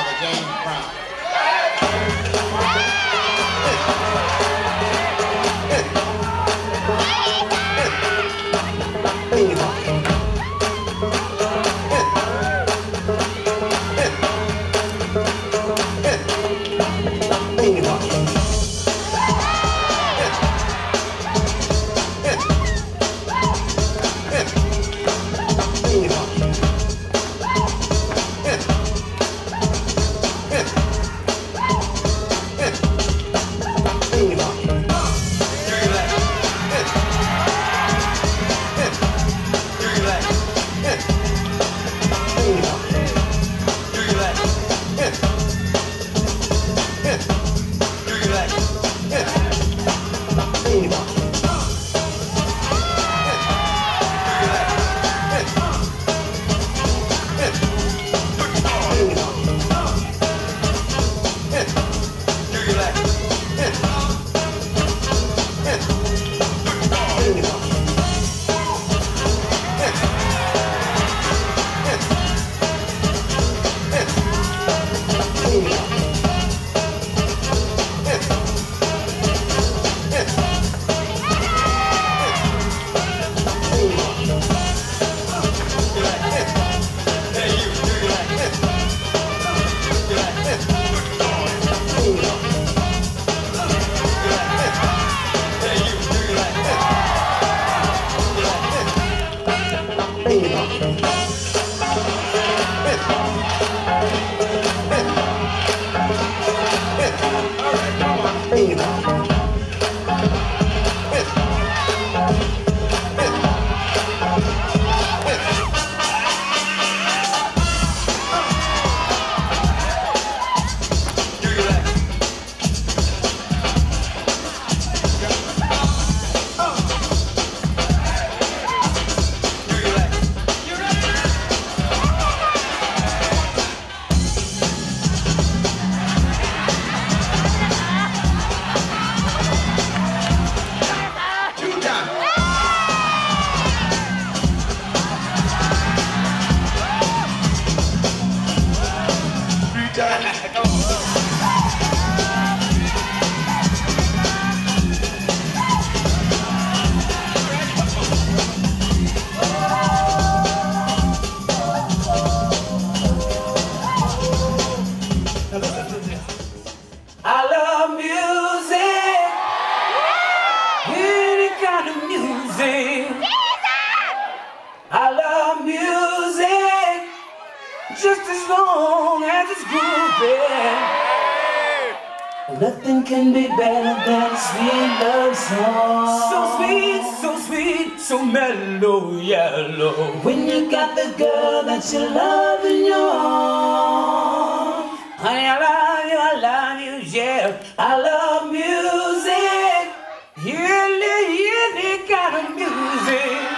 Godfather James Brown. Just as long as it's groovy. Nothing can be better than a sweet love song. So sweet, so sweet, so mellow, yellow. When you got the girl that you love in your arms. Honey, I love you, yeah. I love music. Yeah, kind of music.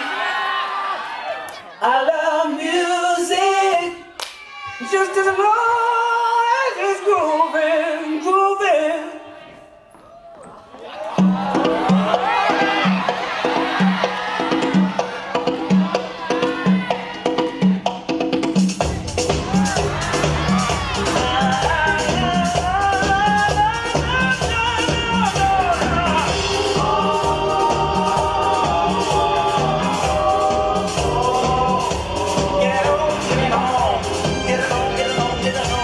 I love music. Just as long as it's grooving, grooving. Get along.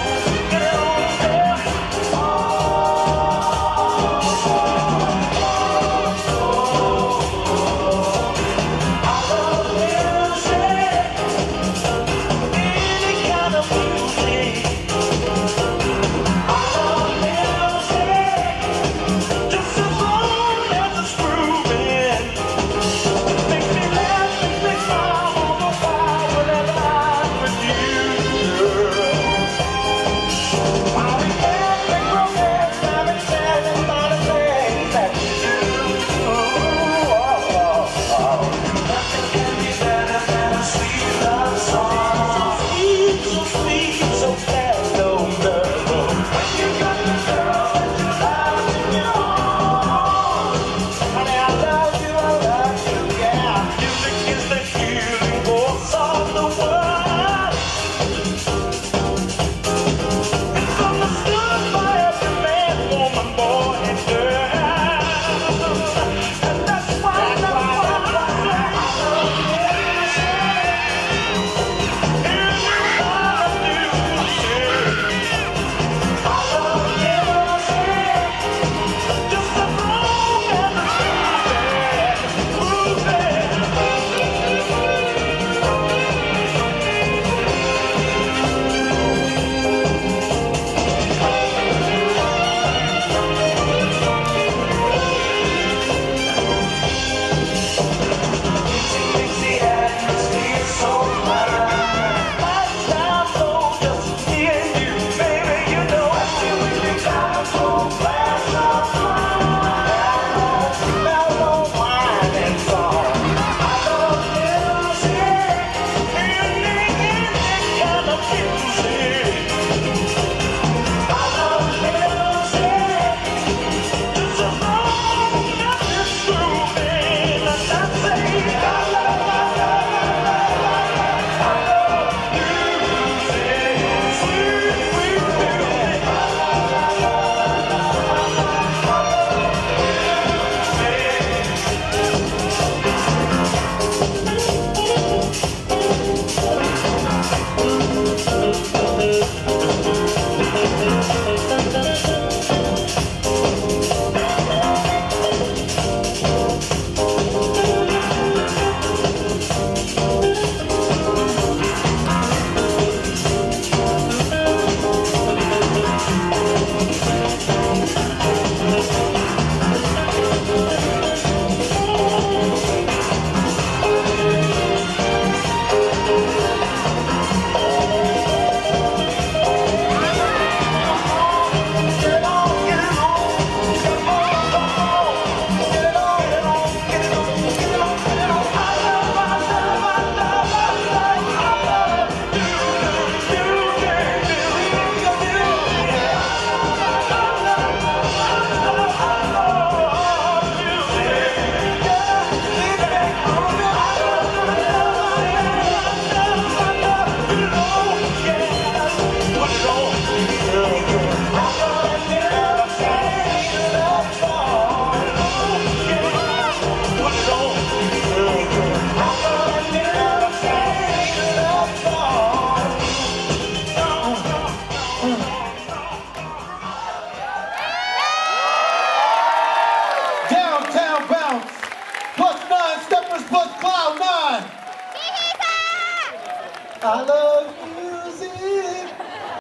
I love you.